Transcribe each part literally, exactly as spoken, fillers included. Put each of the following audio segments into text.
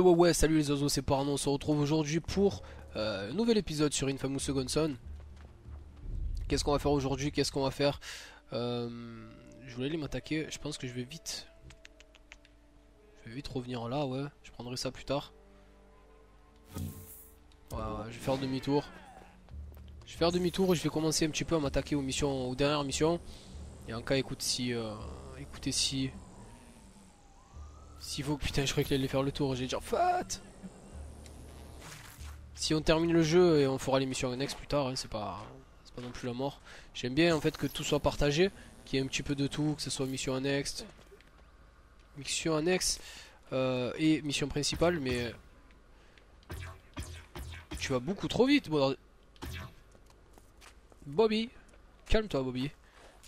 Ouais ouais ouais, salut les oiseaux, c'est Parano, on se retrouve aujourd'hui pour euh, un nouvel épisode sur Infamous Second Sun. Qu'est-ce qu'on va faire aujourd'hui, qu'est-ce qu'on va faire euh, je voulais aller m'attaquer, je pense que je vais vite. Je vais vite revenir là, ouais, je prendrai ça plus tard. Ouais, ouais, je vais faire demi-tour. Je vais faire demi-tour et je vais commencer un petit peu à m'attaquer aux missions, aux dernières missions. Et en cas, écoute si... Euh, écoutez si... Si vous... Putain, je croyais qu'il allait faire le tour, j'ai déjà fait. Si on termine le jeu et on fera les missions annexes plus tard, hein, c'est pas... C'est pas non plus la mort. J'aime bien en fait que tout soit partagé, qu'il y ait un petit peu de tout, que ce soit mission annexe. Mission annexe euh, et mission principale, mais... Tu vas beaucoup trop vite, bon... Bobby, calme-toi Bobby.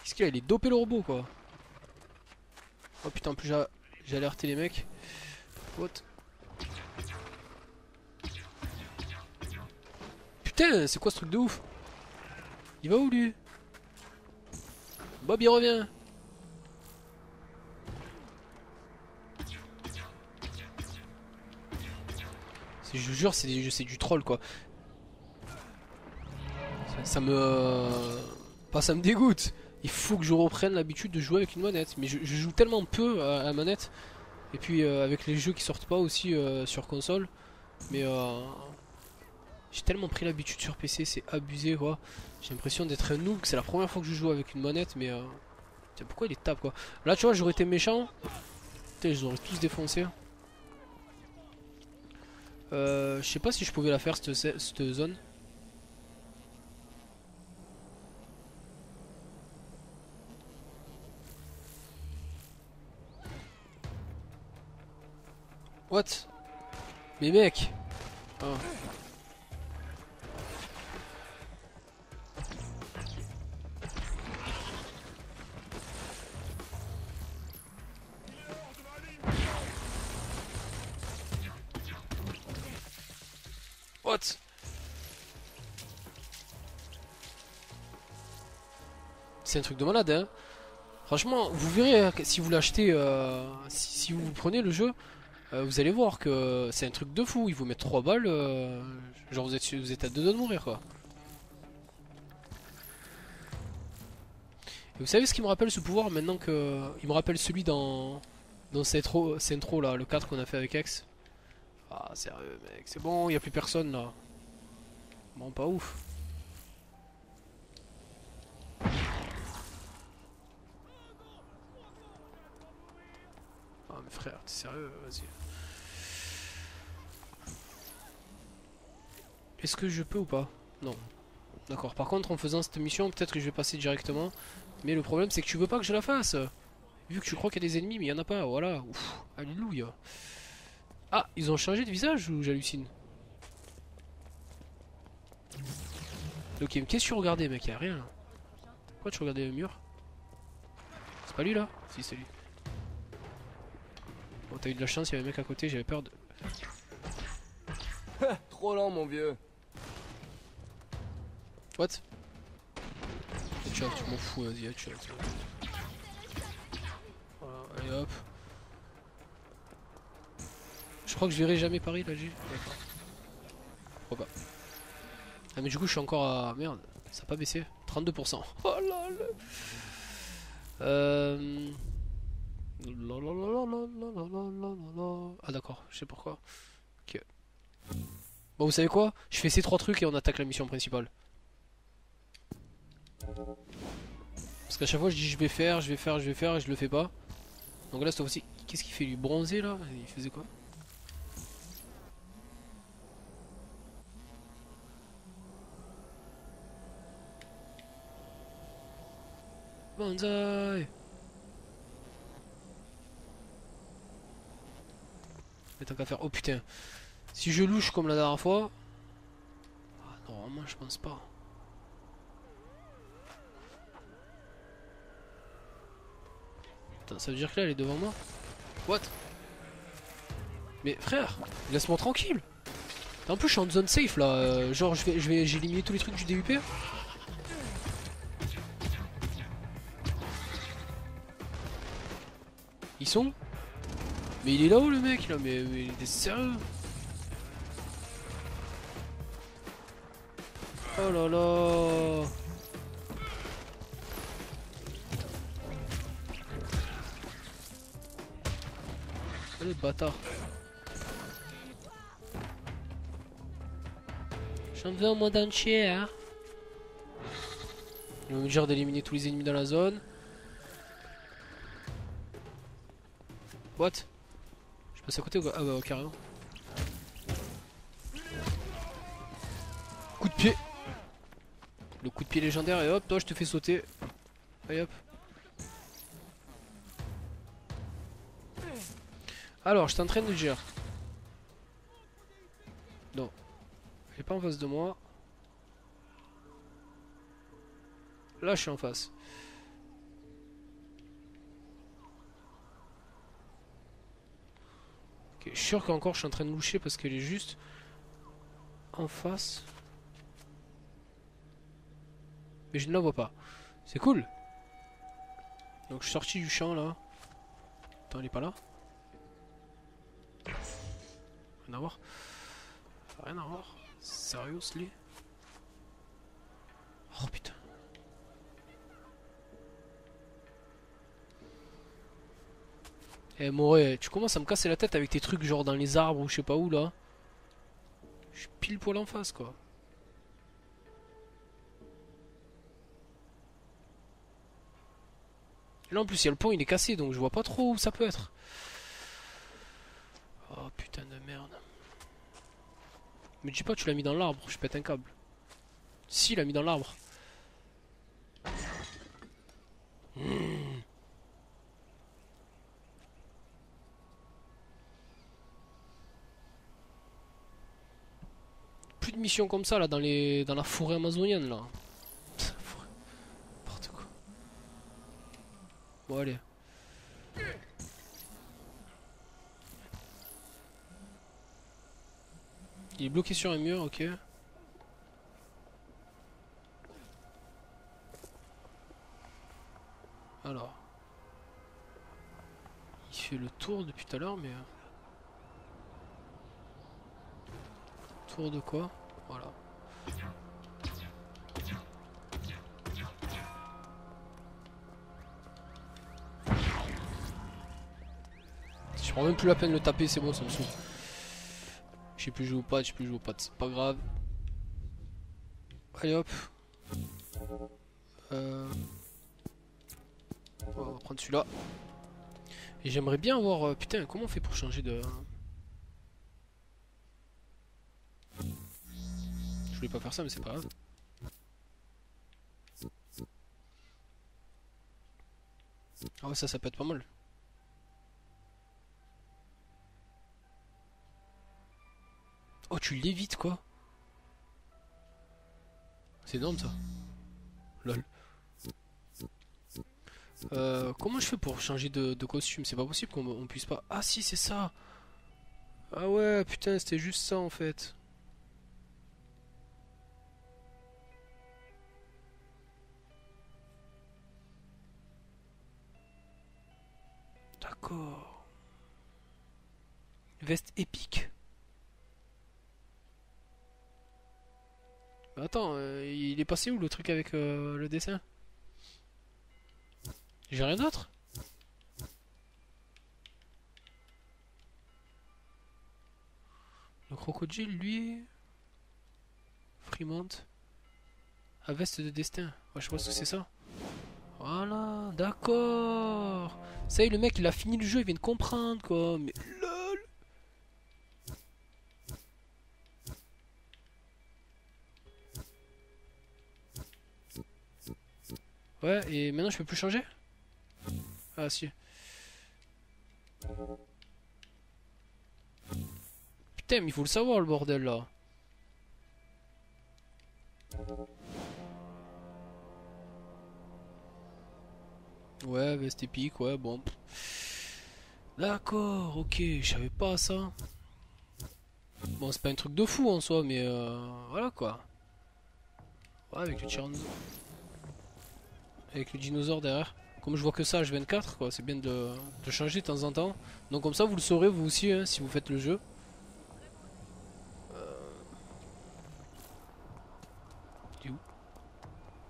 Qu'est-ce qu'il a, il est dopé le robot quoi. Oh putain, plus j'ai alerté les mecs. What? Putain, c'est quoi ce truc de ouf? Il va où lui? Bobby revient. Je vous jure, c'est du troll quoi. Ça me... Pas ça me dégoûte. Il faut que je reprenne l'habitude de jouer avec une manette. Mais je, je joue tellement peu à la manette. Et puis euh, avec les jeux qui sortent pas aussi euh, sur console. Mais euh, j'ai tellement pris l'habitude sur P C, c'est abusé quoi. J'ai l'impression d'être un noob. C'est la première fois que je joue avec une manette. Mais euh, tiens, pourquoi il est tape quoi. Là tu vois, j'aurais été méchant. Putain, je les aurais tous défoncés. Euh, je sais pas si je pouvais la faire cette, cette zone. What? Mais mec oh. What? C'est un truc de malade hein. Franchement vous verrez si vous l'achetez euh, si, si vous prenez le jeu. Euh, vous allez voir que c'est un truc de fou, ils vous mettent trois balles, euh, genre vous êtes, vous êtes à deux doigts de mourir quoi. Et vous savez ce qui me rappelle ce pouvoir maintenant que... Il me rappelle celui dans, dans cette intro là, le quatre qu'on a fait avec X. Ah sérieux mec, c'est bon, il n'y a plus personne là. Bon pas ouf. Frère, t'es sérieux? Vas-y. Est-ce que je peux ou pas? Non. D'accord. Par contre, en faisant cette mission, peut-être que je vais passer directement. Mais le problème, c'est que tu veux pas que je la fasse. Vu que tu crois qu'il y a des ennemis, mais il y en a pas. Voilà. Ouf. Alléluia. Ah, ils ont changé de visage ou j'hallucine? Ok, mais qu'est-ce que tu regardais, mec? Y'a rien. Pourquoi tu regardais le mur? C'est pas lui là? Si, c'est lui. Bon, t'as eu de la chance, il y avait un mec à côté, j'avais peur de... Trop lent, mon vieux. What? Tu m'en fous, vas-y, tu voilà, allez hop. Je crois que je verrai jamais Paris, là, Gilles. D'accord. Pourquoi pas? Ah, mais du coup, je suis encore à... Merde, ça a pas baissé. trente-deux pour cent. Oh là là. Euh... Ah d'accord, je sais pourquoi. Ok. Bon vous savez quoi? Je fais ces trois trucs et on attaque la mission principale. Parce qu'à chaque fois je dis je vais faire, je vais faire, je vais faire et je le fais pas. Donc là cette fois-ci, qu'est-ce qu'il fait lui? Bronzé là? Il faisait quoi? Banzai. Mais tant qu'à faire. Oh putain. Si je louche comme la dernière fois. Ah non, normalement je pense pas. Putain, ça veut dire que là elle est devant moi. What? Mais frère, laisse-moi tranquille. En plus je suis en zone safe là. Euh, genre je vais je vais j'ai éliminé tous les trucs du D U P. Ils sont? Mais il est là-haut le mec là, mais, mais il était sérieux. Oh là là. Allez bâtard. J'en veux au monde entier hein. Il va me dire d'éliminer tous les ennemis dans la zone. What? Je passe à côté ou quoi? Ah bah carrément. Coup de pied. Le coup de pied légendaire et hop toi je te fais sauter. Allez hop. Alors je suis en train de dire. Non. Il est pas en face de moi. Là je suis en face. Ok, je suis sûr qu'encore je suis en train de loucher parce qu'elle est juste en face. Mais je ne la vois pas. C'est cool. Donc je suis sorti du champ là. Attends, elle est pas là. Rien à voir. Rien à voir. Sérieux, Sly. Oh putain. Eh Moré, tu commences à me casser la tête avec tes trucs genre dans les arbres ou je sais pas où là. Je suis pile poil en face quoi. Là en plus il y a le pont, il est cassé donc je vois pas trop où ça peut être. Oh putain de merde. Mais dis pas tu l'as mis dans l'arbre, je pète un câble. Si il l'a mis dans l'arbre. Mmh. Plus de missions comme ça là dans les dans la forêt amazonienne là. Bon allez. Il est bloqué sur un mur, ok. Alors. Il fait le tour depuis tout à l'heure, mais... Tour de quoi? Voilà. Je prends même plus la peine de le taper, c'est bon, ça me saoule. Je sais plus jouer aux pattes, je sais plus jouer aux pattes, c'est pas grave. Allez hop. Euh... On va prendre celui-là. Et j'aimerais bien avoir... Putain, comment on fait pour changer de... Je voulais pas faire ça, mais c'est pas grave. Ah ouais, ça, ça peut être pas mal. Oh tu l'évites quoi. C'est énorme ça. Lol. Euh, comment je fais pour changer de, de costume? C'est pas possible qu'on puisse pas... Ah si c'est ça. Ah ouais putain c'était juste ça en fait. D'accord. Veste épique. Attends, euh, il est passé où le truc avec euh, le dessin? J'ai rien d'autre? Le crocodile, lui... Fremont. À veste de destin. Ouais, je sais pas ce que c'est ça. Voilà, d'accord. Ça y est, le mec, il a fini le jeu, il vient de comprendre, quoi. Mais... Ouais, et maintenant je peux plus changer? Ah si. Putain, mais il faut le savoir le bordel là. Ouais, veste épique, ouais, bon. D'accord, ok, je savais pas ça. Bon, c'est pas un truc de fou en soi, mais euh, voilà quoi. Ouais, avec le tirant. Avec le dinosaure derrière. Comme je vois que ça, j'ai vingt-quatre quoi, c'est bien de, de changer de temps en temps. Donc comme ça vous le saurez vous aussi hein, si vous faites le jeu. Euh... Il est où?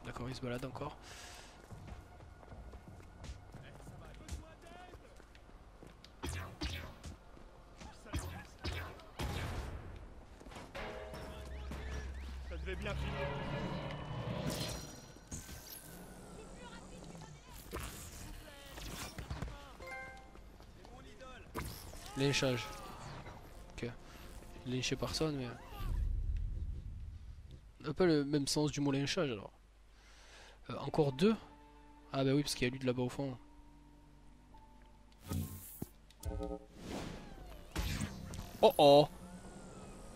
D'accord, il se balade encore. Ça devait bien primer. Lynchage. Ok. Lyncher personne, mais. Un peu le même sens du mot lynchage alors. Euh, encore deux? Ah bah oui, parce qu'il y a lui de là-bas au fond. Oh oh!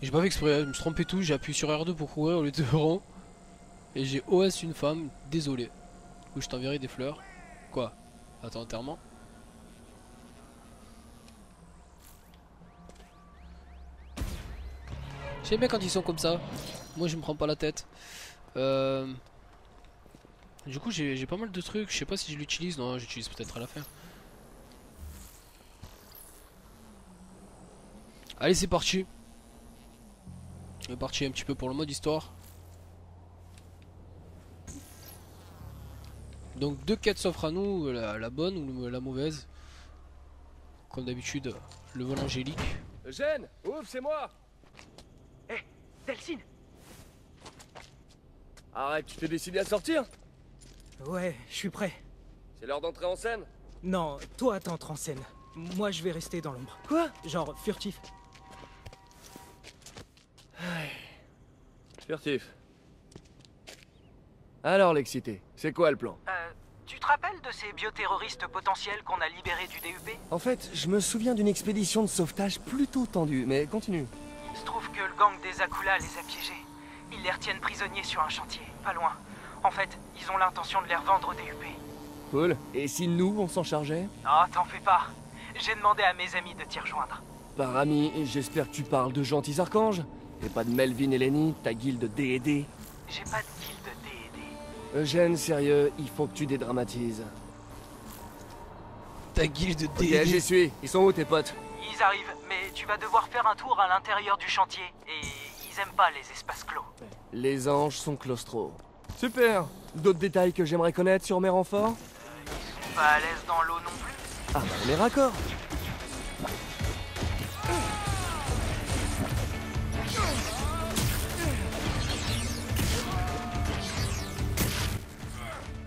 J'ai pas fait exprès, je me suis trompé tout, j'ai appuyé sur R deux pour courir au lieu de rond. Et j'ai O S une femme, désolé. Du coup, je t'enverrai des fleurs. Quoi? Attends, enterrement. J'aime bien quand ils sont comme ça, moi je me prends pas la tête. Euh... Du coup j'ai pas mal de trucs, je sais pas si je l'utilise, non j'utilise peut-être à la fin. Allez c'est parti. On est parti un petit peu pour le mode histoire. Donc deux quêtes s'offrent à nous, la, la bonne ou la mauvaise. Comme d'habitude, le vol angélique. Eugène, ouf c'est moi. Delsine! Arrête, tu t'es décidé à sortir? Ouais, je suis prêt. C'est l'heure d'entrer en scène? Non, toi t'entres en scène. Moi je vais rester dans l'ombre. Quoi? Genre furtif. Furtif. Alors l'excité, c'est quoi le plan? Euh, tu te rappelles de ces bioterroristes potentiels qu'on a libérés du D U P? En fait, je me souviens d'une expédition de sauvetage plutôt tendue, mais continue. Il se trouve que le gang des Akula les a piégés. Ils les retiennent prisonniers sur un chantier, pas loin. En fait, ils ont l'intention de les revendre au D U P. Cool. Et si nous, on s'en chargeait? Ah, t'en fais pas. J'ai demandé à mes amis de t'y rejoindre. Par amis, j'espère que tu parles de gentils archanges. Et pas de Melvin et Lenny, ta guilde D et D. J'ai pas de guilde D et D. Eugène, sérieux, il faut que tu dédramatises. Ta guilde D et D. Okay, j'y suis. Ils sont où tes potes? Ils arrivent, mais tu vas devoir faire un tour à l'intérieur du chantier. Et ils aiment pas les espaces clos. Les anges sont claustros. Super. D'autres détails que j'aimerais connaître sur mes renforts? euh, Ils sont pas à l'aise dans l'eau non plus. Ah, on est raccord.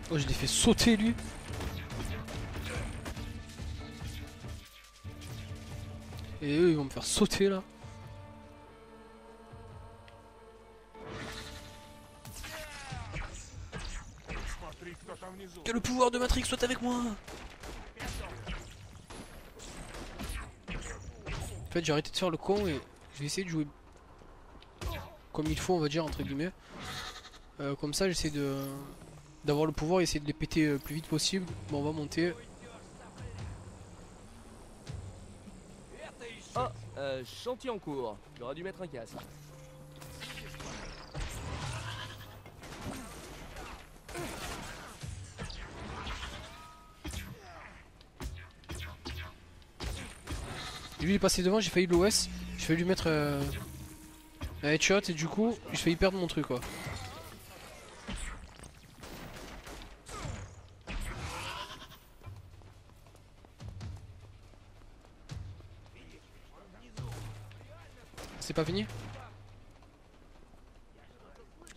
Oh, je l'ai fait sauter lui. Et eux ils vont me faire sauter là. Que le pouvoir de Matrix soit avec moi. En fait j'ai arrêté de faire le con et je vais essayer de jouer comme il faut on va dire entre guillemets. Euh, comme ça j'essaie de d'avoir le pouvoir et essayer de les péter le plus vite possible. Bon on va monter. Oh, euh, chantier en cours. J'aurais dû mettre un casque. Lui il est passé devant, j'ai failli l'O S. J'ai failli lui mettre euh, un headshot et du coup j'ai failli perdre mon truc quoi. C'est pas fini?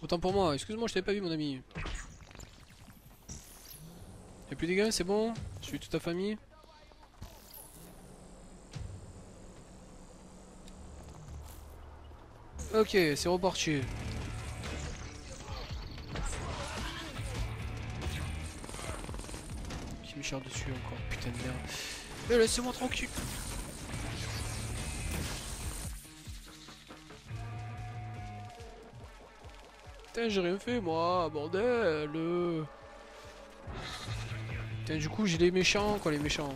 Autant pour moi, excuse-moi, je t'avais pas vu, mon ami. Y'a plus de dégâts, c'est bon? Je suis toute ta famille. Ok, c'est reparti. Qui me charge dessus encore, putain de merde. Mais laissez-moi tranquille. Putain j'ai rien fait moi, bordel. Putain du coup j'ai les méchants quoi, les méchants.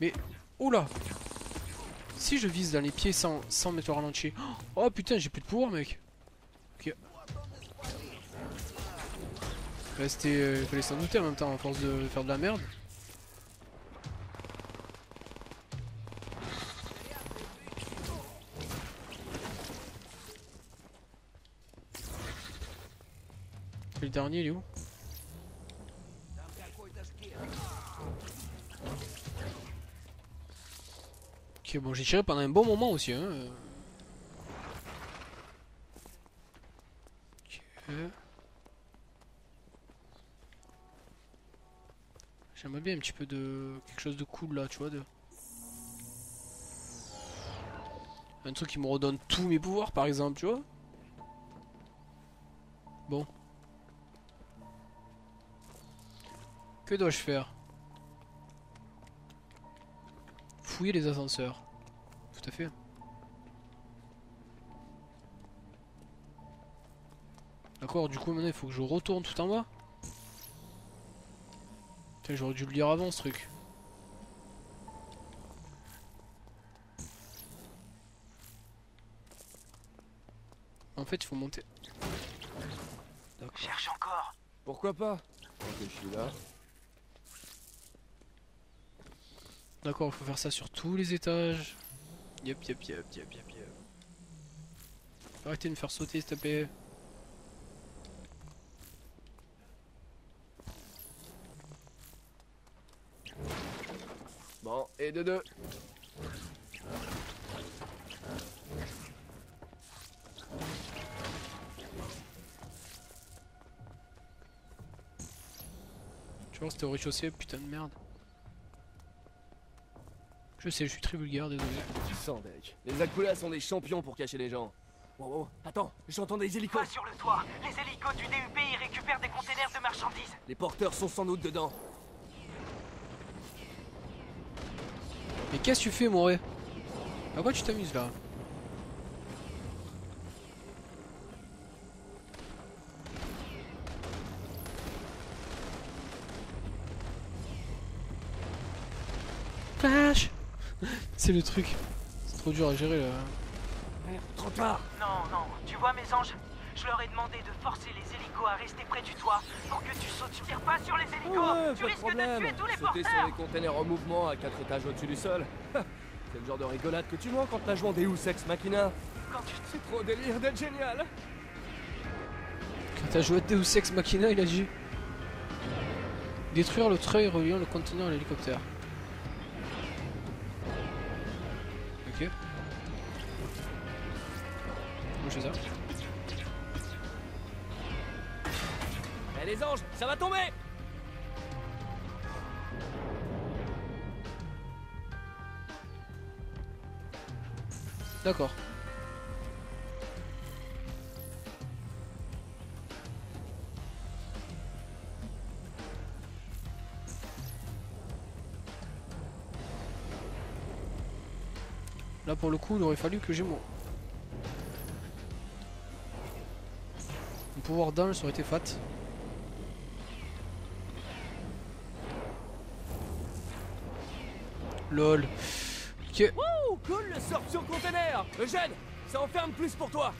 Mais... Oula! Si je vise dans les pieds sans, sans mettre au ralenti. Oh putain, j'ai plus de pouvoir, mec. Ok. Bah c'était... Euh, fallait s'en douter en même temps, à force de faire de la merde. Le dernier, il est où? Ok, bon, j'ai tiré pendant un bon moment aussi, hein. Okay. J'aimerais bien un petit peu de... quelque chose de cool, là, tu vois, de... Un truc qui me redonne tous mes pouvoirs, par exemple, tu vois. Bon. Que dois-je faire? Fouiller les ascenseurs. Tout à fait. D'accord, du coup maintenant il faut que je retourne tout en bas. Putain, j'aurais dû le lire avant ce truc. En fait il faut monter. Cherche encore. Pourquoi pas? Je suis là. D'accord, il faut faire ça sur tous les étages. Yep, yep, yep, yep, yep, yep. Arrêtez de me faire sauter, s'il te plaît. Bon, et de deux. Tu vois, c'était au rez-de-chaussée, putain de merde. Je sais, je suis très vulgaire, désolé. Sans deck. Les Akula sont des champions pour cacher les gens. Wow, wow. Attends, j'entends des hélicos. Pas sur le toit. Les hélicos du D U P, ils récupèrent des containers de marchandises. Les porteurs sont sans doute dedans. Mais qu'est-ce que tu fais, mon ré? À quoi tu t'amuses, là? Flash. C'est le truc, c'est trop dur à gérer là. Merde, trop tard. Non, non, tu vois mes anges, je leur ai demandé de forcer les hélicos à rester près du toit pour que tu sautes. Tu tires pas sur les hélicos, ouais, tu risques de tuer tous les porteurs. Sauter sur les containers en mouvement à quatre étages au-dessus du sol. C'est le genre de rigolade que tu manques quand t'as joué en Deus Ex Machina. Quand tu c'est trop délire d'être génial. Quand t'as joué à Deus Ex Machina, il a dit détruire le treuil reliant le conteneur à l'hélicoptère. Ok. Moi je fais ça. Eh les anges, ça va tomber. D'accord. Là pour le coup il aurait fallu que j'ai mon... mon pouvoir dingue, ça aurait été fat. Lol. Ok. Wouh, cool le sorption container. Eugène, ça en ferme plus pour toi.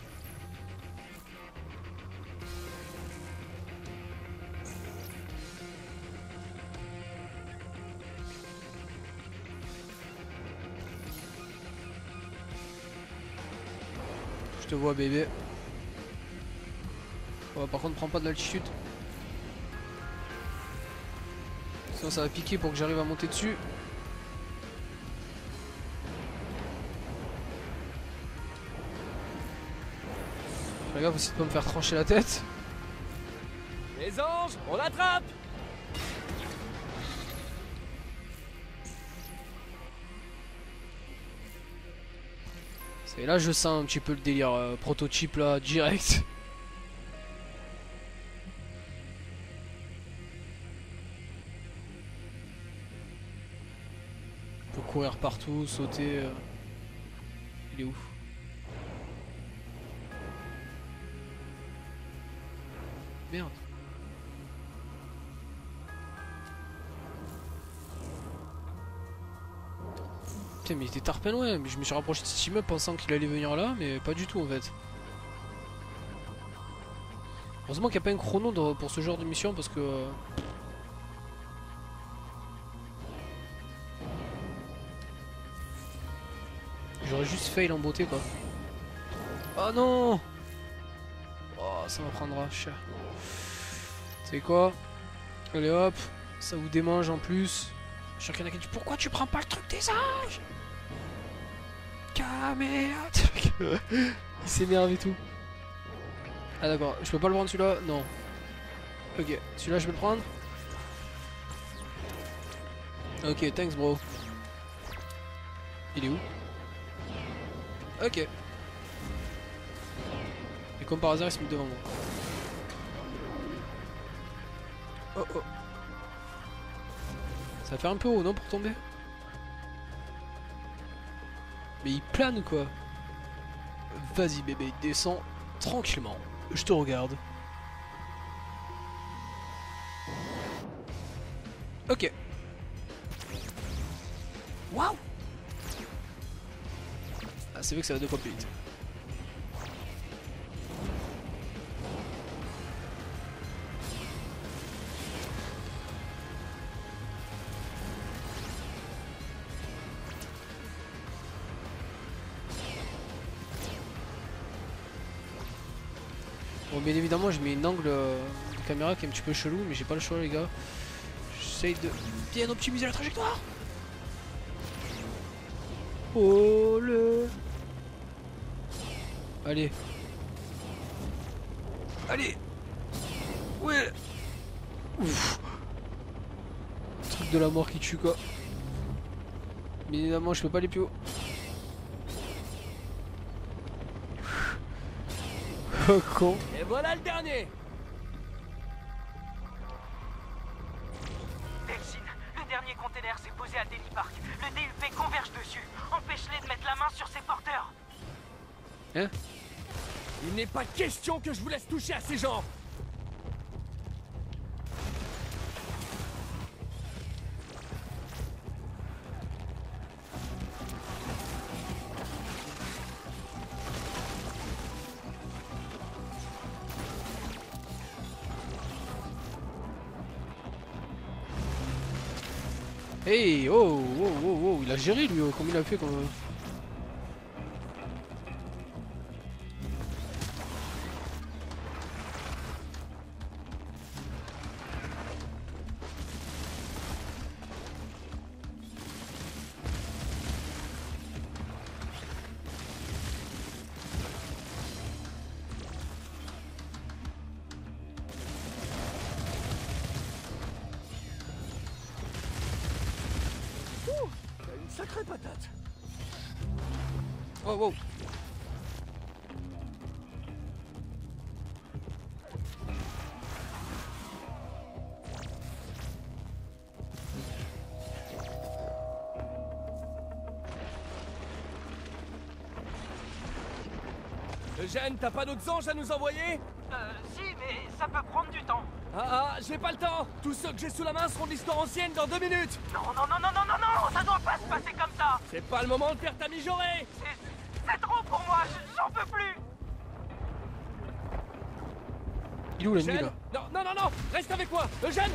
Je te vois bébé. Oh, par contre prends pas de l'altitude. Sinon ça va piquer pour que j'arrive à monter dessus. Fais gaffe aussi de pas me faire trancher la tête. Les anges, on l'attrape. Et là je sens un petit peu le délire euh, prototype là, direct. On peut courir partout, sauter... Euh... Il est ouf. Merde. Putain, mais il était tarpin loin. Je me suis rapproché de cet immeuble pensant qu'il allait venir là, mais pas du tout en fait. Heureusement qu'il n'y a pas un chrono de, pour ce genre de mission parce que... Euh... J'aurais juste fail en beauté quoi. Oh non! Oh, ça m'apprendra cher. C'est quoi? Allez hop, ça vous démange en plus. Je suis sûr qu'il y en a qui disent pourquoi tu prends pas le truc des anges? Caméra. Il s'énerve et tout. Ah d'accord, je peux pas le prendre celui-là? Non. Ok, celui-là je peux le prendre. Ok, thanks bro. Il est où? Ok. Et comme par hasard il se met devant moi. Oh oh. Ça fait un peu haut non pour tomber? Mais il plane quoi. Vas-y bébé, descends tranquillement. Je te regarde. Ok. Waouh. Ah, c'est vrai que ça va deux fois plus vite. Bon, bien évidemment, je mets un angle de caméra qui est un petit peu chelou, mais j'ai pas le choix, les gars. J'essaye de bien optimiser la trajectoire. Oh le. Allez. Allez. Ouais. Ouf. Truc de la mort qui tue quoi. Mais évidemment je peux pas aller plus haut. Oh con. Et voilà le dernier. Delsine, le dernier container s'est posé à Denny Park. Le D U P converge dessus. Empêche-les de mettre la main sur ses porteurs. Hein? Il n'est pas question que je vous laisse toucher à ces gens. Hey, oh, oh, oh, oh, il a géré lui, comme il a fait quand même. Sacrée patate. Oh wow. Eugène, t'as pas d'autres anges à nous envoyer? Euh, si, mais ça peut prendre du temps. Ah ah, j'ai pas le temps. Tous ceux que j'ai sous la main seront de l'histoire ancienne dans deux minutes. Non, non, non, non, non, non, non, ça doit pas se passer comme ça. C'est pas le moment de faire ta mijaurée. C'est trop pour moi, j'en peux plus. Il est où l'ennemi là? Non, non, non, non, reste avec moi, Eugène.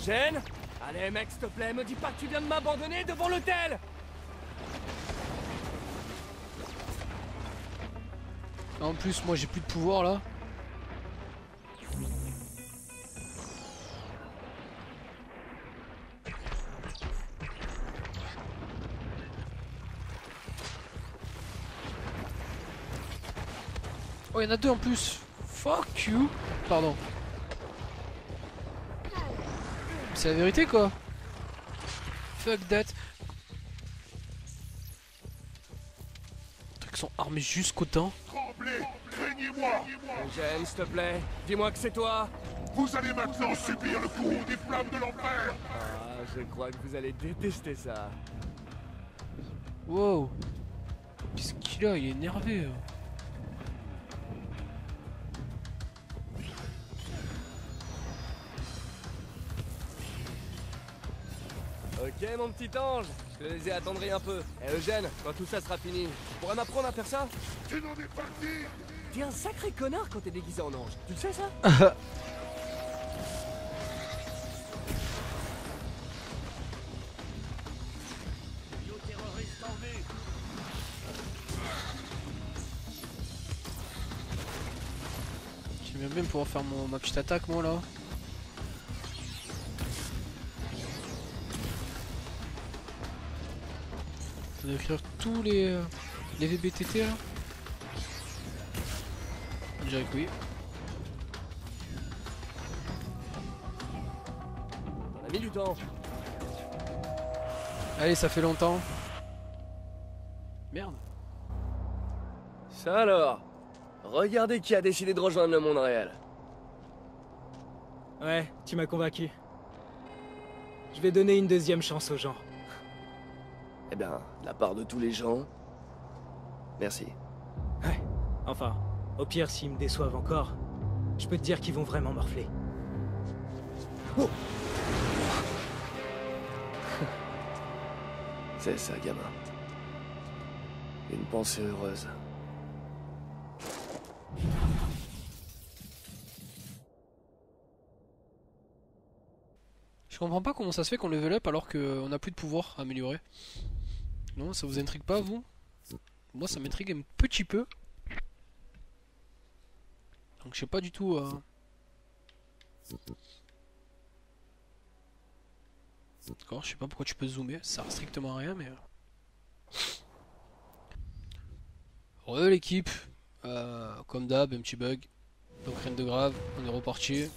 Eugène, allez mec, s'il te plaît, me dis pas que tu viens de m'abandonner devant l'hôtel. En plus, moi j'ai plus de pouvoir là. Oh, il y en a deux en plus. Fuck you. Pardon. C'est la vérité quoi. Fuck that. Les trucs sont armés jusqu'au temps. Tremblez, craignez-moi. Eugène, s'il te plaît, dis-moi que c'est toi. Vous allez maintenant subir le courroux des flammes de l'enfer. Ah, je crois que vous allez détester ça. Wow. Qu'est-ce qu'il a? Il est énervé. Ok, mon petit ange, je te les ai attendris un peu. Et Eugène, quand tout ça sera fini, tu pourras m'apprendre à faire ça? Tu n'en es parti! T'es un sacré connard quand t'es déguisé en ange, tu le sais ça? J'aimerais bien pouvoir faire mon ma petite attaque moi là. Je vais écrire tous les, euh, les V B T T là. Je dirais que oui. On a mis du temps. Allez, ça fait longtemps. Merde. Ça alors. Regardez qui a décidé de rejoindre le monde réel. Ouais, tu m'as convaincu. Je vais donner une deuxième chance aux gens. Eh bien, de la part de tous les gens, merci. Ouais, enfin, au pire, s'ils me déçoivent encore, je peux te dire qu'ils vont vraiment morfler. Oh. C'est ça, gamin. Une pensée heureuse. Je comprends pas comment ça se fait qu'on level up alors qu'on a plus de pouvoir à améliorer. Non, ça vous intrigue pas, vous? Moi, ça m'intrigue un petit peu. Donc, je sais pas du tout. Euh... D'accord, je sais pas pourquoi tu peux zoomer. Ça sert strictement à rien, mais. Re l'équipe. Euh, comme d'hab, un petit bug. Donc, rien de grave. On est reparti.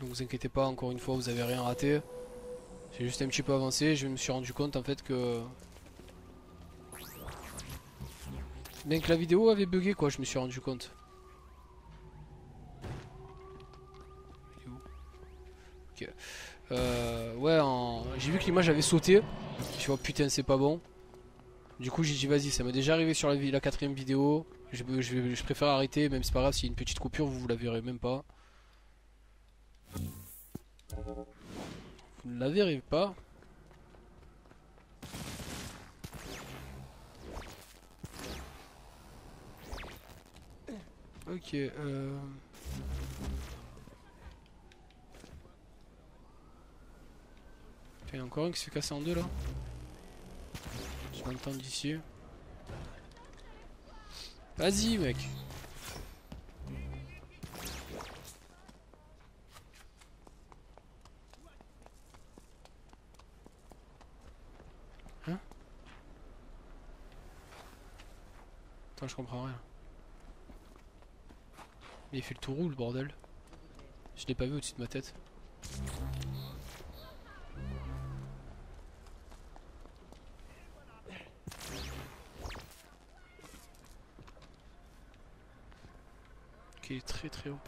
Donc, vous inquiétez pas, encore une fois, vous avez rien raté. J'ai juste un petit peu avancé. Je me suis rendu compte en fait que. Bien que la vidéo avait bugué, quoi, je me suis rendu compte. Ok. Euh, ouais, en... j'ai vu que l'image avait sauté. Je vois, putain, c'est pas bon. Du coup, j'ai dit, vas-y, ça m'est déjà arrivé sur la, la quatrième vidéo. Je, je, je préfère arrêter, même c'est pas grave, s'il y a une petite coupure, vous, vous la verrez même pas. Vous ne la verrez pas. Ok, euh... il y en a encore un qui se fait casser en deux là. Je m'entends d'ici. Vas-y mec. Hein? Attends, je comprends rien. Il fait le tout roule, bordel. Je l'ai pas vu au-dessus de ma tête. Ok, il est très très haut.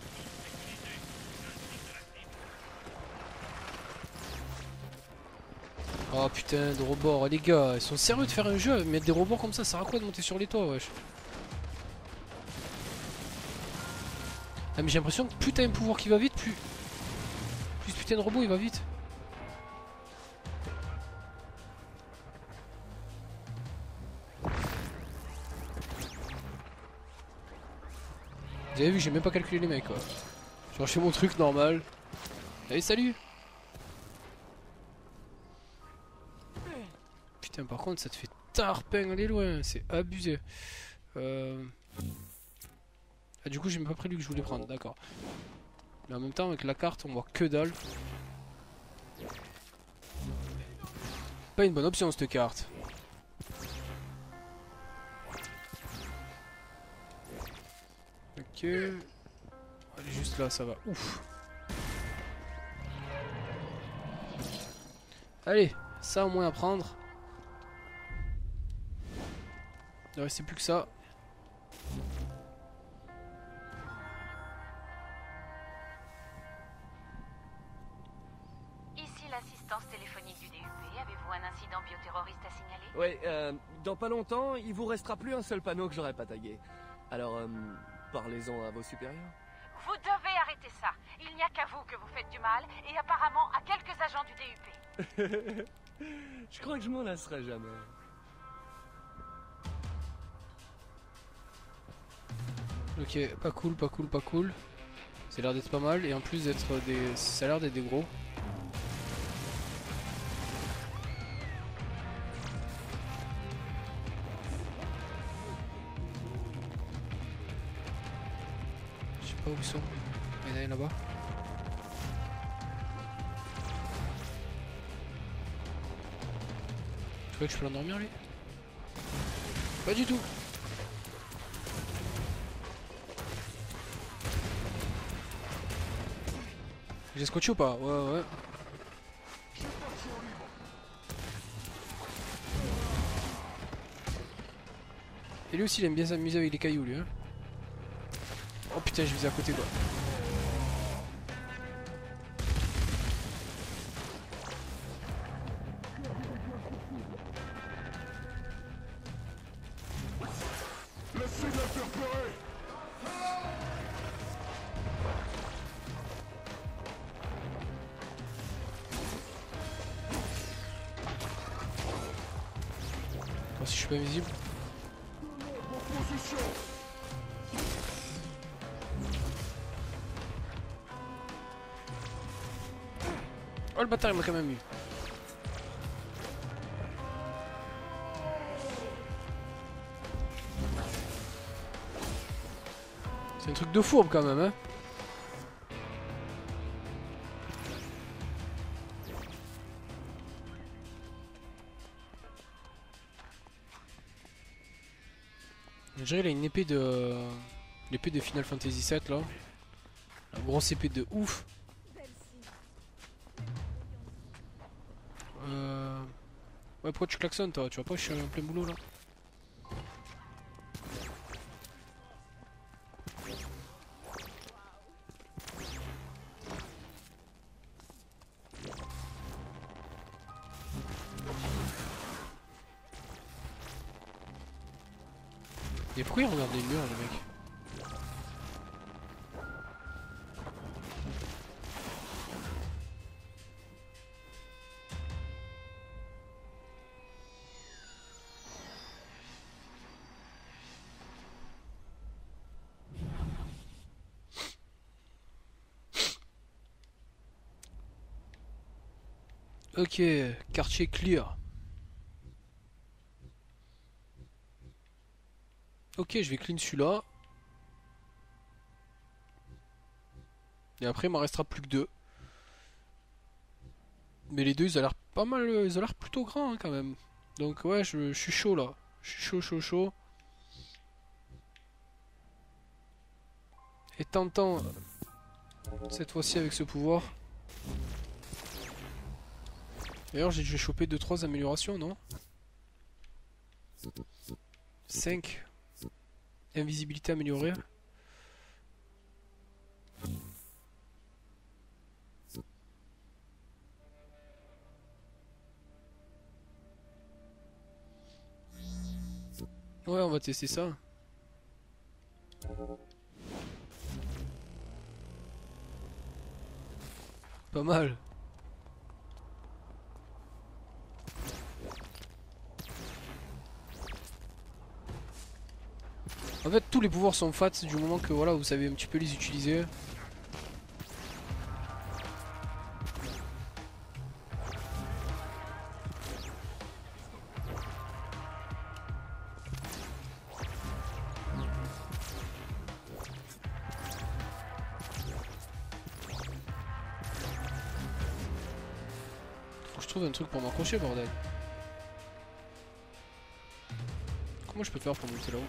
Oh putain, de rebords, les gars, ils sont sérieux de faire un jeu, mettre des rebords comme ça, ça sert à quoi de monter sur les toits, wesh? Ah mais j'ai l'impression que plus t'as un pouvoir qui va vite, plus... plus putain de robot il va vite. Vous avez vu, j'ai même pas calculé les mecs quoi. Genre je fais mon truc normal. Allez salut. Putain par contre ça te fait tarpin, allez loin, c'est abusé. Euh... Ah, du coup j'ai même pas pris lui que je voulais prendre, d'accord. Mais en même temps avec la carte on voit que dalle. Pas une bonne option cette carte. Ok. Elle est juste là, ça va. Ouf. Allez, ça au moins à prendre. Il ne restait plus que ça. Ouais, euh, dans pas longtemps, il vous restera plus un seul panneau que j'aurais pas tagué. Alors, euh, parlez-en à vos supérieurs. Vous devez arrêter ça. Il n'y a qu'à vous que vous faites du mal, et apparemment à quelques agents du D U P. Je crois que je m'en lasserai jamais. Ok, pas cool, pas cool, pas cool. Ça a l'air d'être pas mal, et en plus d'être des... ça a l'air d'être des gros. Où ils sont? Il y en a là-bas. Tu crois que je peux l'endormir lui? Pas du tout. J'ai scotché ou pas? Ouais ouais. Et lui aussi il aime bien s'amuser avec les cailloux lui hein. Oh putain, je visais à côté quoi. Attends, si je suis pas visible. Oh le bâtard il m'a quand même eu. C'est un truc de fourbe quand même hein. Déjà il a une épée de... l'épée de Final Fantasy sept là. La grosse épée de ouf. Ouais, pourquoi tu klaxonnes toi? Tu vois pas je suis en plein boulot là. Et pourquoi il regarde les murs les mecs? Ok, quartier clear. Ok, je vais clean celui-là. Et après, il m'en restera plus que deux. Mais les deux, ils ont l'air pas mal. Ils ont l'air plutôt grands hein, quand même. Donc, ouais, je, je suis chaud là. Je suis chaud, chaud, chaud. Et tentant cette fois-ci avec ce pouvoir. D'ailleurs, j'ai chopé deux trois améliorations, non? cinq. Invisibilité améliorée. Ouais, on va tester ça. Pas mal. En fait tous les pouvoirs sont fat du moment que voilà vous savez un petit peu les utiliser. Faut que je trouve un truc pour m'accrocher bordel. Comment je peux faire pour monter là-haut?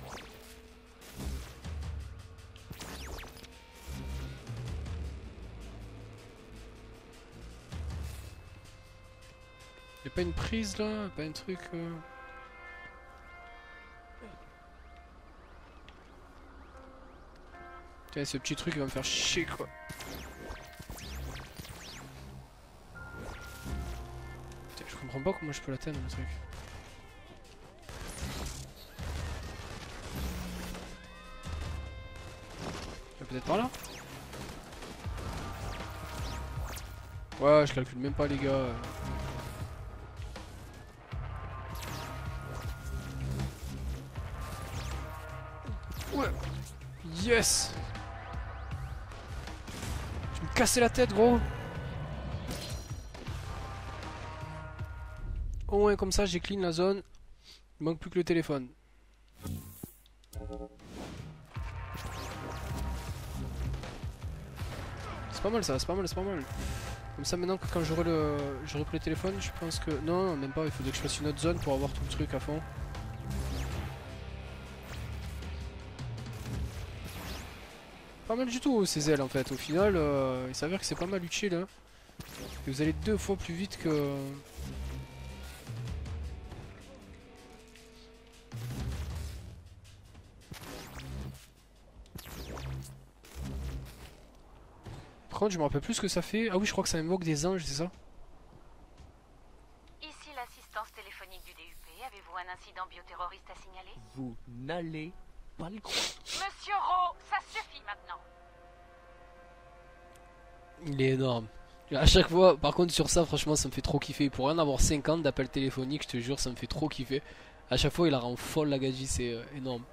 Y'a pas une prise là, pas un truc. Euh... Tiens, ce petit truc il va me faire chier quoi. Tiens, je comprends pas comment je peux l'atteindre le truc. Peut-être par là. Ouais, je calcule même pas, les gars. Ouais. Yes. Tu me cassais la tête, gros. Au moins comme ça, j'ai clean la zone. Il manque plus que le téléphone. C'est pas mal ça, c'est pas mal, c'est pas mal. Comme ça maintenant que quand j'aurai le... j'aurai pris le téléphone, je pense que... Non, non, même pas, il faudrait que je fasse une autre zone pour avoir tout le truc à fond. Pas mal du tout ces ailes en fait, au final, euh, il s'avère que c'est pas mal utile. Hein. Et vous allez deux fois plus vite que... Je me rappelle plus ce que ça fait. Ah oui, je crois que ça m'évoque des anges, c'est ça? Ici l'assistance téléphonique du D U P. Avez-vous un incident bioterroriste à signaler? Vous n'allez pas le croire. Monsieur Rowe, ça suffit maintenant. Il est énorme. À chaque fois, par contre, sur ça, franchement, ça me fait trop kiffer. Pour rien avoir cinquante d'appels téléphoniques, je te jure, ça me fait trop kiffer. À chaque fois, il la rend folle, la gadji, c'est énorme.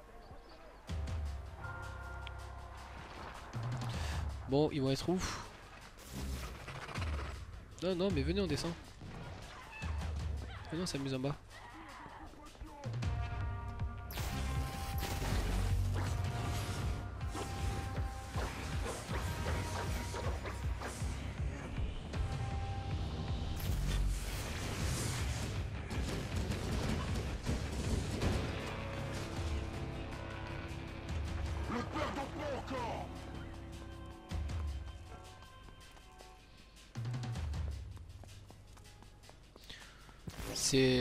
Bon, ils vont être ouf. Non, non, mais venez, on descend. Venez, on s'amuse en bas.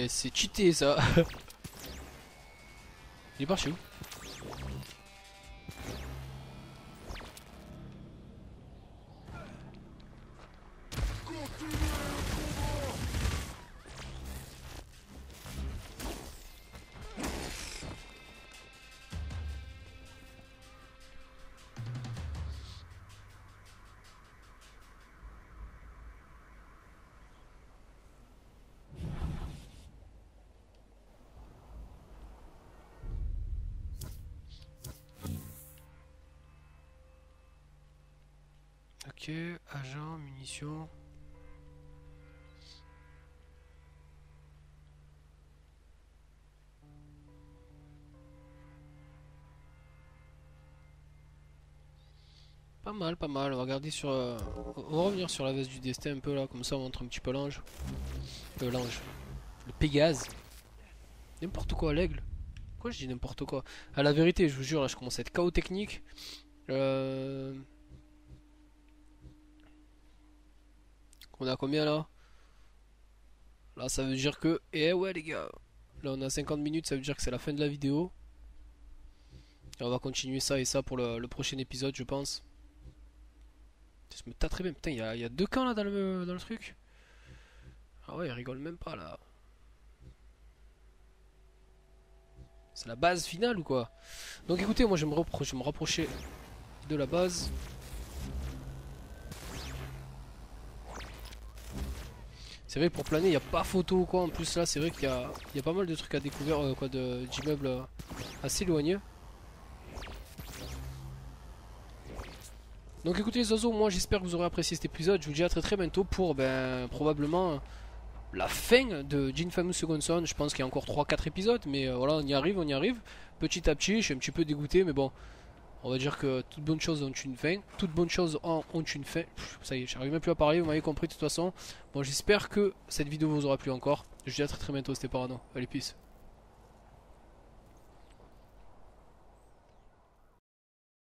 C'est cheaté ça. Il est par chez où? Ok, agent, munitions. Pas mal, pas mal. On va regarder sur. Euh... On va revenir sur la veste du destin un peu là, comme ça on montre un petit peu l'ange. Euh, l'ange. Le Pégase. N'importe quoi, l'aigle. Pourquoi je dis n'importe quoi? À la vérité, je vous jure, là je commence à être K O technique. Euh. On a combien là? Là ça veut dire que... Eh ouais les gars, là on a cinquante minutes, ça veut dire que c'est la fin de la vidéo. Et on va continuer ça et ça pour le, le prochain épisode je pense. Je me tâterais bien, putain il y a, y a deux camps là dans le, dans le truc. Ah ouais ils rigolent même pas là. C'est la base finale ou quoi? Donc écoutez, moi je me rapproche, je me rapprochais de la base. C'est vrai pour planer, il n'y a pas photo ou quoi. En plus là c'est vrai qu'il y a, y a pas mal de trucs à découvrir, euh, quoi, d'immeubles euh, assez éloignés. Donc écoutez les oiseaux, moi j'espère que vous aurez apprécié cet épisode. Je vous dis à très très bientôt pour ben probablement la fin de Infamous Second Sun. Je pense qu'il y a encore trois quatre épisodes, mais euh, voilà, on y arrive, on y arrive. Petit à petit, je suis un petit peu dégoûté, mais bon. On va dire que toutes bonnes choses ont une fin. Toutes bonnes choses ont une fin. Pff, ça y est, j'arrive même plus à parler, vous m'avez compris de toute façon. Bon, j'espère que cette vidéo vous aura plu encore. Je vous dis à très très bientôt, c'était Parano. Allez, peace.